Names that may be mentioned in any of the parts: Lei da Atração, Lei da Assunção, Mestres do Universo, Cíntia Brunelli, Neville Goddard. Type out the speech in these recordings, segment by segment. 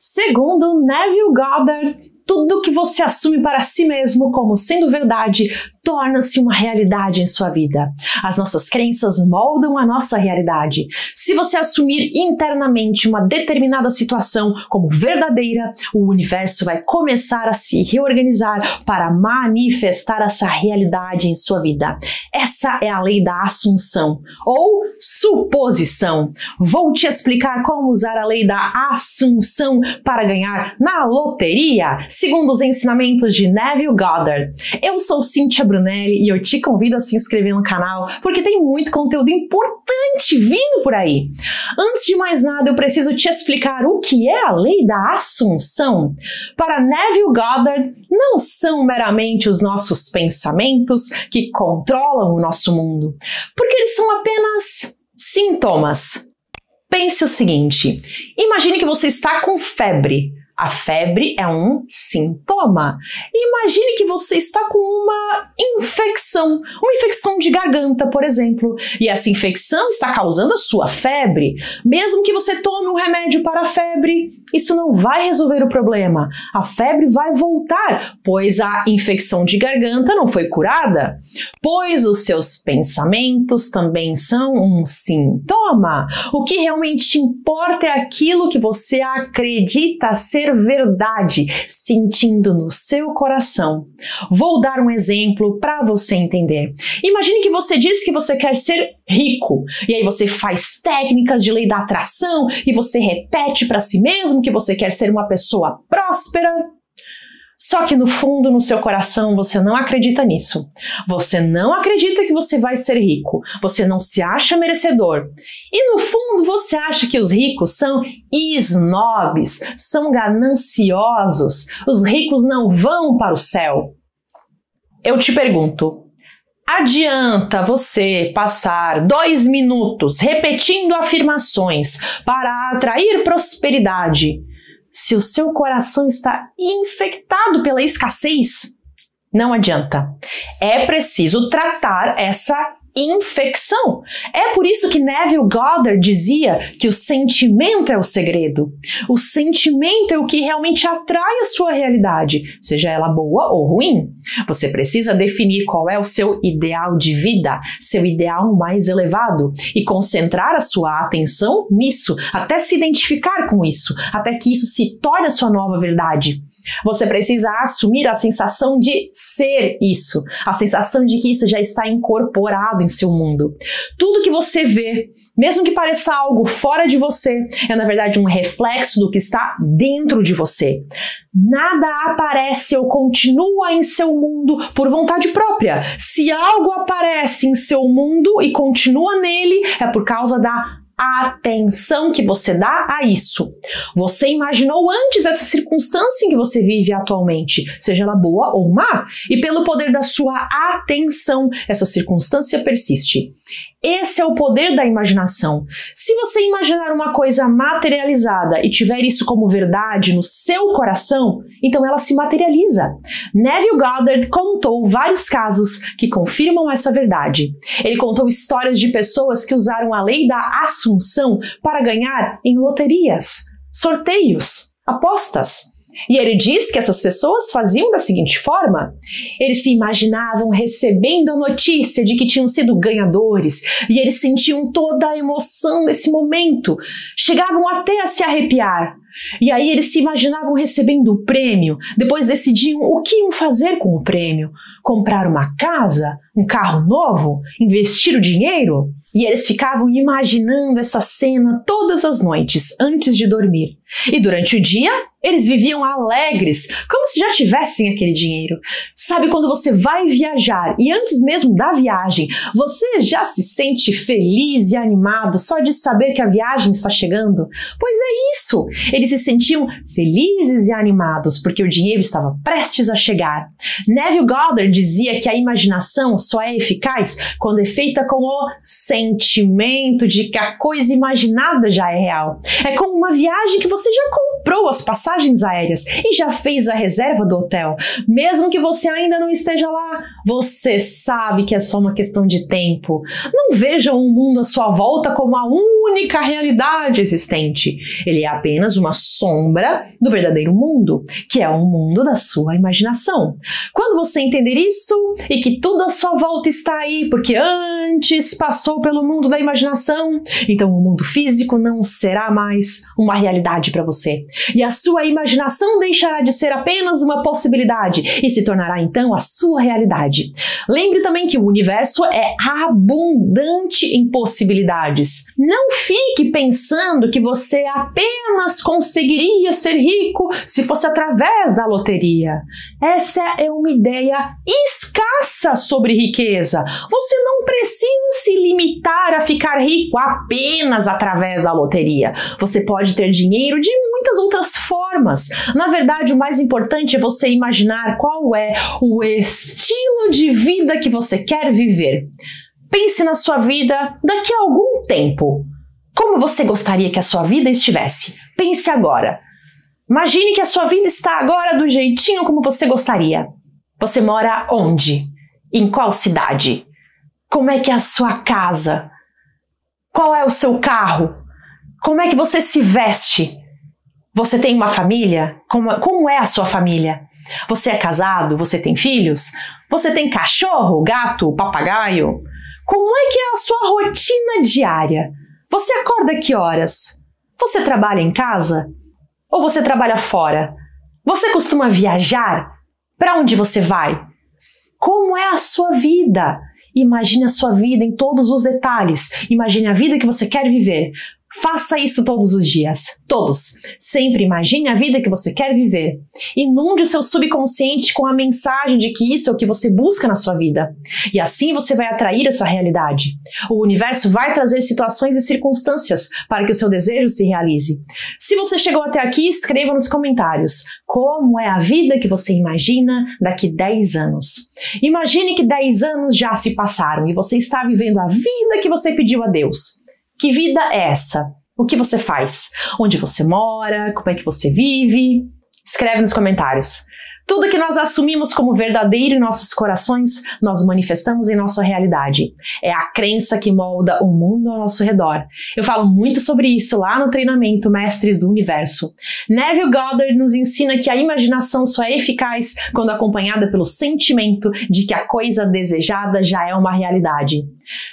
Segundo Neville Goddard, tudo que você assume para si mesmo como sendo verdade torna-se uma realidade em sua vida. As nossas crenças moldam a nossa realidade. Se você assumir internamente uma determinada situação como verdadeira, o universo vai começar a se reorganizar para manifestar essa realidade em sua vida. Essa é a lei da assunção, ou suposição. Vou te explicar como usar a lei da assunção para ganhar na loteria, segundo os ensinamentos de Neville Goddard. Eu sou Cíntia Brunelli e eu te convido a se inscrever no canal, porque tem muito conteúdo importante vindo por aí. Antes de mais nada, eu preciso te explicar o que é a lei da assunção. Para Neville Goddard, não são meramente os nossos pensamentos que controlam o nosso mundo, porque eles são apenas sintomas. Pense o seguinte: imagine que você está com febre. A febre é um sintoma. Imagine que você está com uma infecção de garganta, por exemplo, e essa infecção está causando a sua febre. Mesmo que você tome um remédio para a febre, isso não vai resolver o problema. A febre vai voltar, pois a infecção de garganta não foi curada. Pois os seus pensamentos também são um sintoma. O que realmente importa é aquilo que você acredita ser verdade, sentindo no seu coração. Vou dar um exemplo para você entender. Imagine que você diz que você quer ser rico, e aí você faz técnicas de lei da atração e você repete para si mesmo que você quer ser uma pessoa próspera. Só que no fundo, no seu coração, você não acredita nisso. Você não acredita que você vai ser rico. Você não se acha merecedor. E no fundo, você acha que os ricos são esnobes, são gananciosos. Os ricos não vão para o céu. Eu te pergunto, adianta você passar 2 minutos repetindo afirmações para atrair prosperidade, se o seu coração está infectado pela escassez? Não adianta. É preciso tratar essa infecção. É por isso que Neville Goddard dizia que o sentimento é o segredo. O sentimento é o que realmente atrai a sua realidade, seja ela boa ou ruim. Você precisa definir qual é o seu ideal de vida, seu ideal mais elevado, e concentrar a sua atenção nisso, até se identificar com isso, até que isso se torne a sua nova verdade. Você precisa assumir a sensação de ser isso, a sensação de que isso já está incorporado em seu mundo. Tudo que você vê, mesmo que pareça algo fora de você, é na verdade um reflexo do que está dentro de você. Nada aparece ou continua em seu mundo por vontade própria. Se algo aparece em seu mundo e continua nele, é por causa da a atenção que você dá a isso. Você imaginou antes essa circunstância em que você vive atualmente, seja ela boa ou má, e pelo poder da sua atenção, essa circunstância persiste. Esse é o poder da imaginação. Se você imaginar uma coisa materializada e tiver isso como verdade no seu coração, então ela se materializa. Neville Goddard contou vários casos que confirmam essa verdade. Ele contou histórias de pessoas que usaram a lei da assunção para ganhar em loterias, sorteios, apostas. E ele diz que essas pessoas faziam da seguinte forma: eles se imaginavam recebendo a notícia de que tinham sido ganhadores, e eles sentiam toda a emoção desse momento, chegavam até a se arrepiar. E aí eles se imaginavam recebendo o prêmio, depois decidiam o que iam fazer com o prêmio: comprar uma casa, um carro novo, investir o dinheiro? E eles ficavam imaginando essa cena todas as noites, antes de dormir. E durante o dia, eles viviam alegres, como se já tivessem aquele dinheiro. Sabe quando você vai viajar e antes mesmo da viagem, você já se sente feliz e animado só de saber que a viagem está chegando? Pois é isso! Eles se sentiam felizes e animados porque o dinheiro estava prestes a chegar. Neville Goddard dizia que a imaginação só é eficaz quando é feita com o sentimento de que a coisa imaginada já é real. É como uma viagem que você já comprou as passagens aéreas e já fez a reserva do hotel. Mesmo que você ainda não esteja lá, Você sabe que é só uma questão de tempo. Não veja o mundo à sua volta como a única realidade existente. Ele é apenas uma sombra do verdadeiro mundo, que é o mundo da sua imaginação. Quando você entender isso e que tudo à sua volta está aí, porque antes passou pelo mundo da imaginação, então o mundo físico não será mais uma realidade para você. E a sua imaginação deixará de ser apenas uma possibilidade e se tornará então a sua realidade. Lembre também que o universo é abundante em possibilidades. Não fique pensando que você apenas conseguiria ser rico se fosse através da loteria. Essa é uma ideia escassa sobre riqueza. Você não precisa se limitar a ficar rico apenas através da loteria. Você pode ter dinheiro de muitas outras formas. Na verdade, o mais importante é você imaginar qual é o estilo de vida que você quer viver. Pense na sua vida daqui a algum tempo. Como você gostaria que a sua vida estivesse? Pense agora. Imagine que a sua vida está agora do jeitinho como você gostaria. Você mora onde? Em qual cidade? Como é que é a sua casa? Qual é o seu carro? Como é que você se veste? Você tem uma família? Como é a sua família? Você é casado? Você tem filhos? Você tem cachorro, gato, papagaio? Como é que é a sua rotina diária? Você acorda que horas? Você trabalha em casa? Ou você trabalha fora? Você costuma viajar? Para onde você vai? Como é a sua vida? Imagine a sua vida em todos os detalhes. Imagine a vida que você quer viver. Faça isso todos os dias, todos. Sempre imagine a vida que você quer viver. Inunde o seu subconsciente com a mensagem de que isso é o que você busca na sua vida. E assim você vai atrair essa realidade. O universo vai trazer situações e circunstâncias para que o seu desejo se realize. Se você chegou até aqui, escreva nos comentários como é a vida que você imagina daqui 10 anos. Imagine que 10 anos já se passaram e você está vivendo a vida que você pediu a Deus. Que vida é essa? O que você faz? Onde você mora? Como é que você vive? Escreve nos comentários. Tudo que nós assumimos como verdadeiro em nossos corações, nós manifestamos em nossa realidade. É a crença que molda o mundo ao nosso redor. Eu falo muito sobre isso lá no treinamento Mestres do Universo. Neville Goddard nos ensina que a imaginação só é eficaz quando acompanhada pelo sentimento de que a coisa desejada já é uma realidade.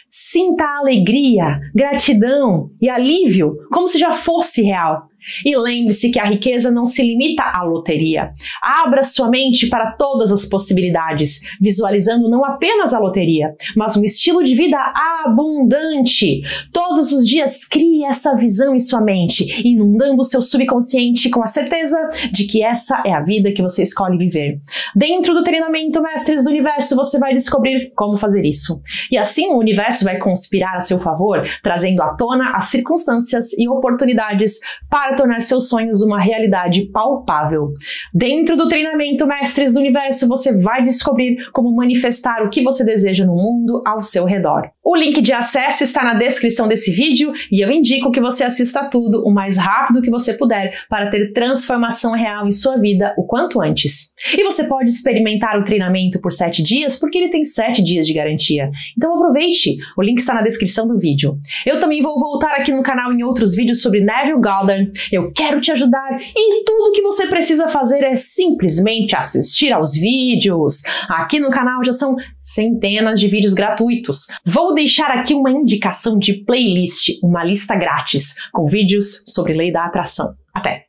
Sinta a alegria, gratidão e alívio como se já fosse real. E lembre-se que a riqueza não se limita à loteria. Abra sua mente para todas as possibilidades, visualizando não apenas a loteria, mas um estilo de vida abundante. Todos os dias crie essa visão em sua mente, inundando o seu subconsciente com a certeza de que essa é a vida que você escolhe viver. Dentro do treinamento Mestres do Universo, você vai descobrir como fazer isso. E assim o universo vai conspirar a seu favor, trazendo à tona as circunstâncias e oportunidades para tornar seus sonhos uma realidade palpável. Dentro do treinamento Mestres do Universo, você vai descobrir como manifestar o que você deseja no mundo ao seu redor. O link de acesso está na descrição desse vídeo e eu indico que você assista tudo o mais rápido que você puder para ter transformação real em sua vida o quanto antes. E você pode experimentar o treinamento por 7 dias porque ele tem 7 dias de garantia. Então aproveite, o link está na descrição do vídeo. Eu também vou voltar aqui no canal em outros vídeos sobre Neville Goddard. Eu quero te ajudar e tudo que você precisa fazer é simplesmente assistir aos vídeos. Aqui no canal já são centenas de vídeos gratuitos. Vou deixar aqui uma indicação de playlist, uma lista grátis com vídeos sobre Lei da Atração. Até!